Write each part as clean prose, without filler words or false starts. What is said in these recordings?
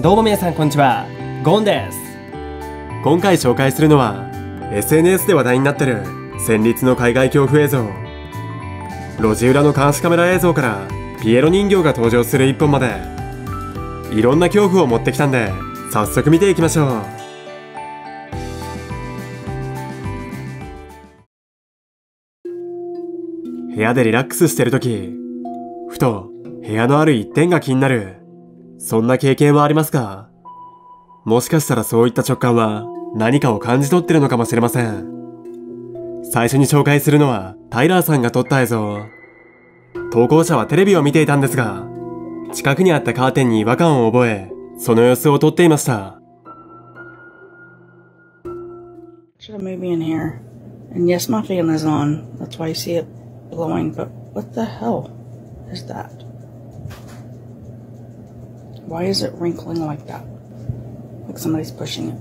どうも皆さんこんにちは、ゴンです。今回紹介するのは SNS で話題になってる戦慄の海外恐怖映像。路地裏の監視カメラ映像からピエロ人形が登場する一本まで、いろんな恐怖を持ってきたんで早速見ていきましょう。部屋でリラックスしてるとき、ふと部屋のある一点が気になる。そんな経験はありますか？もしかしたらそういった直感は何かを感じ取ってるのかもしれません。最初に紹介するのはタイラーさんが撮った映像。投稿者はテレビを見ていたんですが、近くにあったカーテンに違和感を覚え、その様子を撮っていました。Blowing, but what the hell is that? Why is it wrinkling like that? Like somebody's pushing it.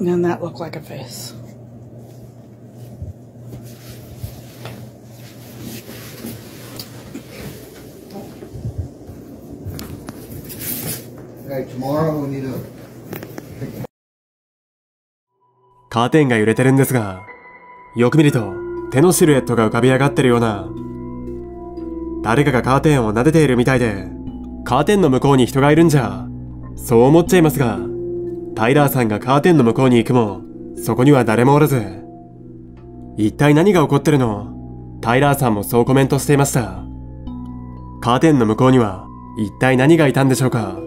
And that looked like a face. Okay, tomorrow we need a picture.カーテンが揺れてるんですが、よく見ると手のシルエットが浮かび上がってるような。誰かがカーテンを撫でているみたいで、カーテンの向こうに人がいるんじゃ、そう思っちゃいますが、タイラーさんがカーテンの向こうに行くも、そこには誰もおらず、一体何が起こってるの？タイラーさんもそうコメントしていました。カーテンの向こうには一体何がいたんでしょうか？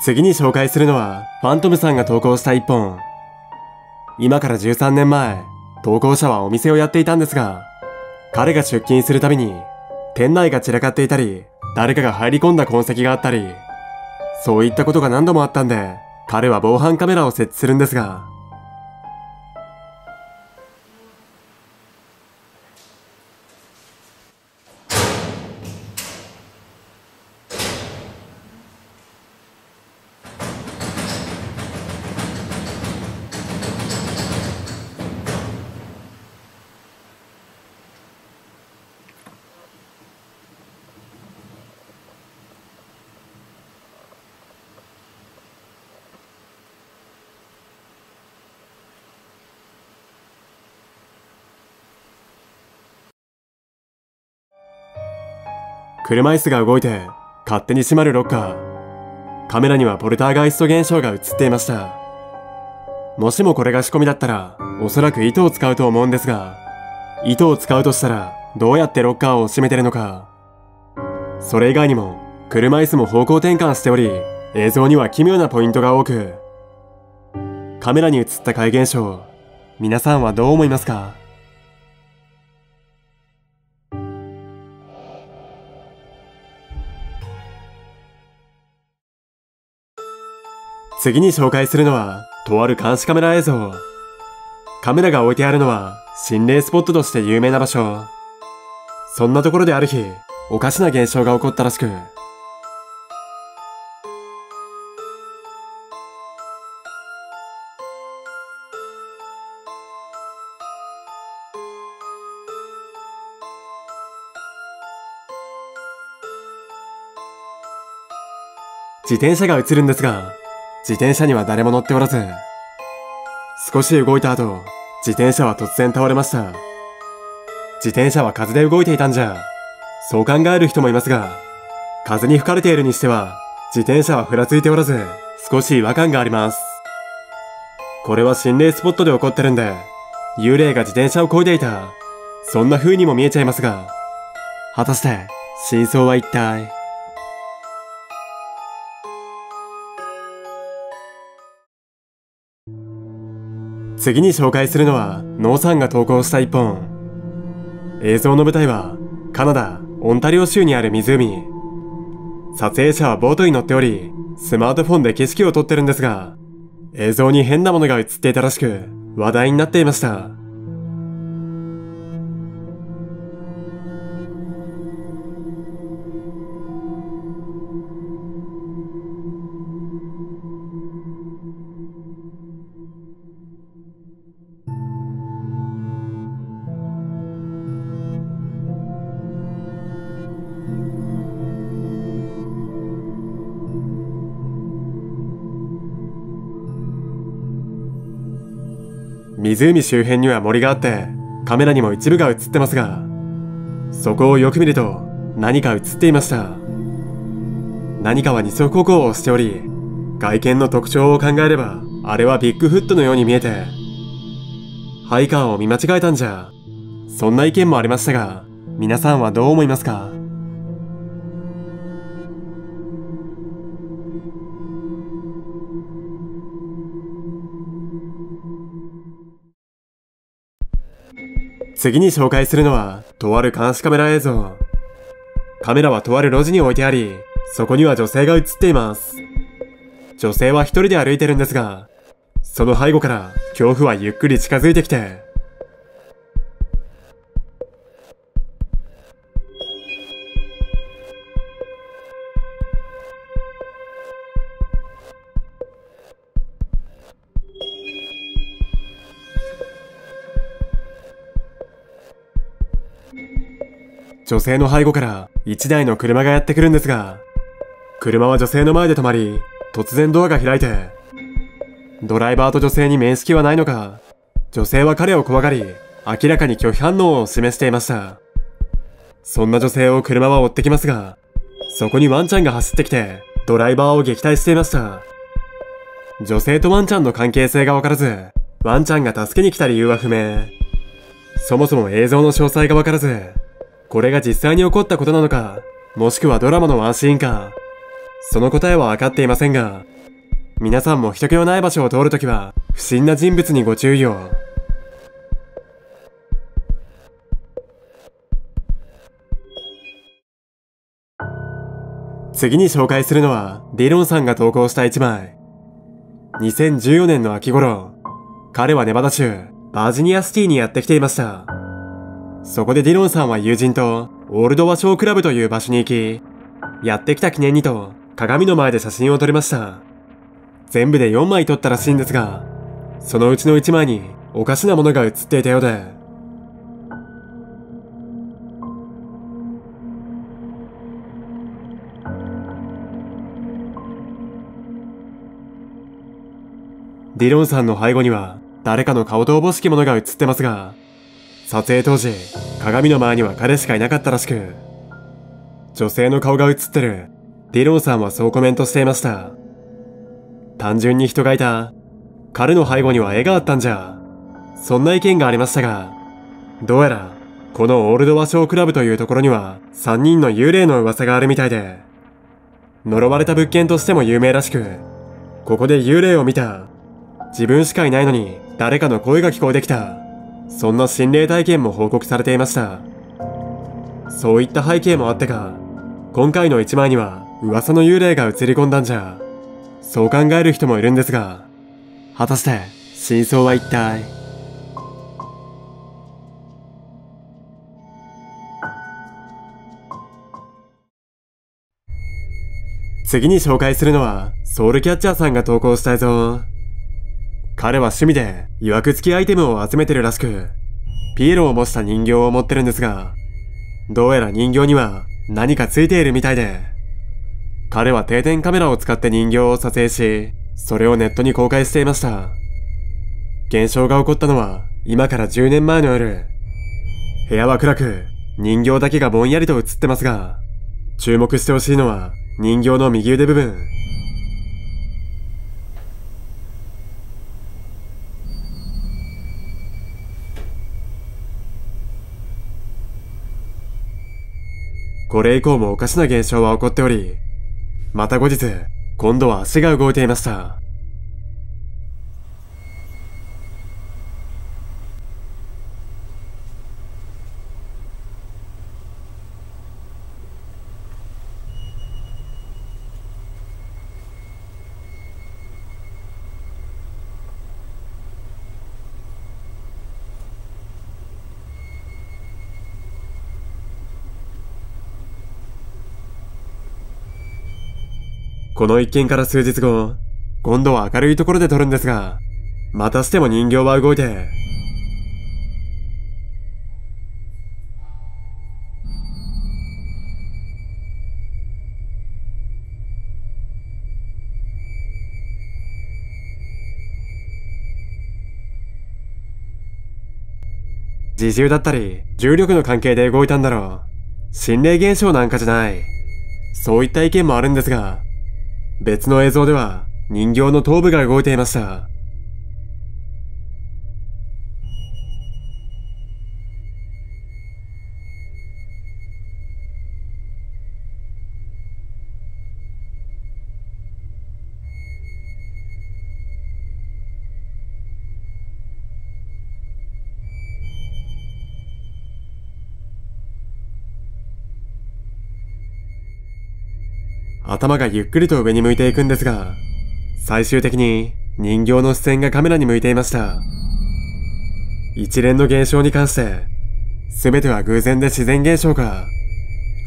次に紹介するのは、ファントムさんが投稿した一本。今から13年前、投稿者はお店をやっていたんですが、彼が出勤するたびに、店内が散らかっていたり、誰かが入り込んだ痕跡があったり、そういったことが何度もあったんで、彼は防犯カメラを設置するんですが、車椅子が動いて勝手に閉まるロッカー。カメラにはポルターガイスト現象が映っていました。もしもこれが仕込みだったら、おそらく糸を使うと思うんですが、糸を使うとしたらどうやってロッカーを閉めてるのか。それ以外にも車椅子も方向転換しており、映像には奇妙なポイントが多く、カメラに映った怪現象、皆さんはどう思いますか？次に紹介するのは、とある監視カメラ映像。カメラが置いてあるのは、心霊スポットとして有名な場所。そんなところである日、おかしな現象が起こったらしく、自転車が映るんですが、自転車には誰も乗っておらず、少し動いた後、自転車は突然倒れました。自転車は風で動いていたんじゃ、そう考える人もいますが、風に吹かれているにしては、自転車はふらついておらず、少し違和感があります。これは心霊スポットで起こってるんで、幽霊が自転車を漕いでいた、そんな風にも見えちゃいますが、果たして真相は一体？次に紹介するのは、ノーさんが投稿した一本。映像の舞台は、カナダ・オンタリオ州にある湖。撮影者はボートに乗っており、スマートフォンで景色を撮ってるんですが、映像に変なものが映っていたらしく、話題になっていました。湖周辺には森があってカメラにも一部が映ってますが、そこをよく見ると何か映っていました。何かは二足歩行をしており、外見の特徴を考えればあれはビッグフットのように見えて、ハイカーを見間違えたんじゃ、そんな意見もありましたが、皆さんはどう思いますか？次に紹介するのは、とある監視カメラ映像。カメラはとある路地に置いてあり、そこには女性が映っています。女性は一人で歩いてるんですが、その背後から恐怖はゆっくり近づいてきて、女性の背後から一台の車がやってくるんですが、車は女性の前で止まり、突然ドアが開いて、ドライバーと女性に面識はないのか、女性は彼を怖がり、明らかに拒否反応を示していました。そんな女性を車は追ってきますが、そこにワンちゃんが走ってきて、ドライバーを撃退していました。女性とワンちゃんの関係性がわからず、ワンちゃんが助けに来た理由は不明。そもそも映像の詳細がわからず、これが実際に起こったことなのか、もしくはドラマのワンシーンか、その答えは分かっていませんが、皆さんも人気のない場所を通るときは、不審な人物にご注意を。次に紹介するのは、ディロンさんが投稿した一枚。2014年の秋頃、彼はネバダ州、バージニアシティにやってきていました。そこでディロンさんは友人とオールドワショークラブという場所に行き、やってきた記念にと鏡の前で写真を撮りました。全部で4枚撮ったらしいんですが、そのうちの1枚におかしなものが写っていたようで、ディロンさんの背後には誰かの顔とおぼしきものが写ってますが、撮影当時、鏡の前には彼しかいなかったらしく、女性の顔が映ってる、ディロンさんはそうコメントしていました。単純に人がいた、彼の背後には絵があったんじゃ、そんな意見がありましたが、どうやら、このオールドワショークラブというところには3人の幽霊の噂があるみたいで、呪われた物件としても有名らしく、ここで幽霊を見た、自分しかいないのに誰かの声が聞こえてきた、そんな心霊体験も報告されていました。そういった背景もあってか、今回の一枚には噂の幽霊が映り込んだんじゃ、そう考える人もいるんですが、果たして真相は一体？次に紹介するのは、ソウルキャッチャーさんが投稿した映像。彼は趣味で、いわくつきアイテムを集めてるらしく、ピエロを模した人形を持ってるんですが、どうやら人形には何かついているみたいで、彼は定点カメラを使って人形を撮影し、それをネットに公開していました。現象が起こったのは、今から10年前の夜。部屋は暗く、人形だけがぼんやりと映ってますが、注目してほしいのは、人形の右腕部分。これ以降もおかしな現象は起こっており、また後日、今度は足が動いていました。この一件から数日後、今度は明るいところで撮るんですが、またしても人形は動いて、自重だったり、重力の関係で動いたんだろう。心霊現象なんかじゃない。そういった意見もあるんですが、別の映像では人形の頭部が動いていました。頭がゆっくりと上に向いていくんですが、最終的に人形の視線がカメラに向いていました。一連の現象に関して、すべては偶然で自然現象か、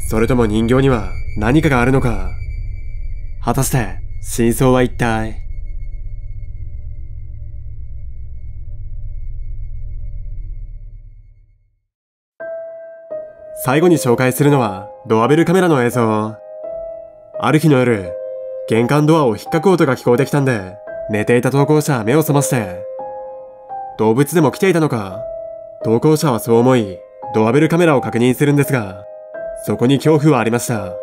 それとも人形には何かがあるのか、果たして真相は一体？最後に紹介するのはドアベルカメラの映像。ある日の夜、玄関ドアを引っかく音が聞こえてきたんで、寝ていた投稿者は目を覚まして、動物でも来ていたのか、投稿者はそう思い、ドアベルカメラを確認するんですが、そこに恐怖はありました。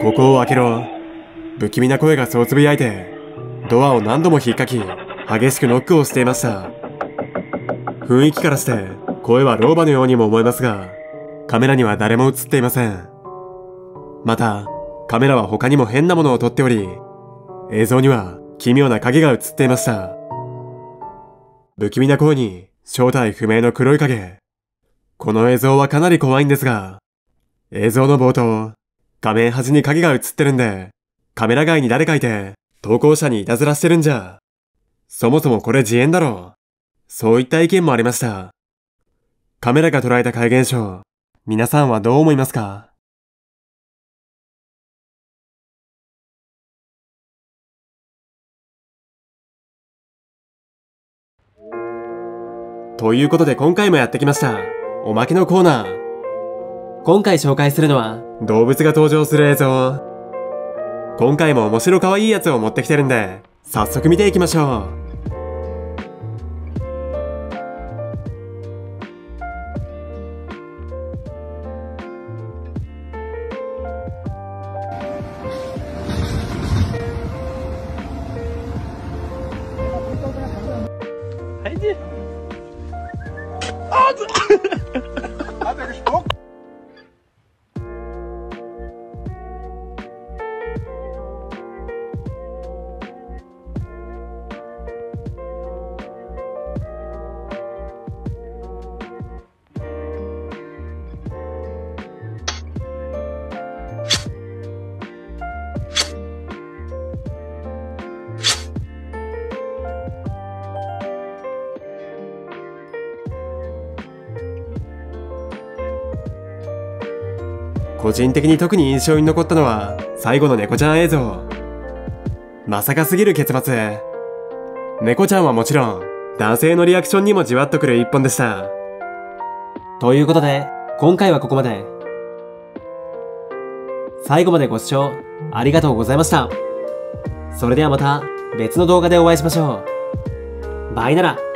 ここを開けろ。不気味な声がそうつぶやいて、ドアを何度も引っかき、激しくノックをしていました。雰囲気からして、声は老婆のようにも思えますが、カメラには誰も映っていません。また、カメラは他にも変なものを撮っており、映像には奇妙な影が映っていました。不気味な声に、正体不明の黒い影。この映像はかなり怖いんですが、映像の冒頭、画面端に影が映ってるんで、カメラ外に誰かいて、投稿者にいたずらしてるんじゃ。そもそもこれ自演だろ。そういった意見もありました。カメラが捉えた怪現象、皆さんはどう思いますか？ということで今回もやってきました。おまけのコーナー。今回紹介するのは動物が登場する映像。今回も面白かわいいやつを持ってきてるんで、早速見ていきましょう。個人的に特に印象に残ったのは最後の猫ちゃん映像。まさかすぎる結末。猫ちゃんはもちろん男性のリアクションにもじわっとくる一本でした。ということで今回はここまで。最後までご視聴ありがとうございました。それではまた別の動画でお会いしましょう。バイなら。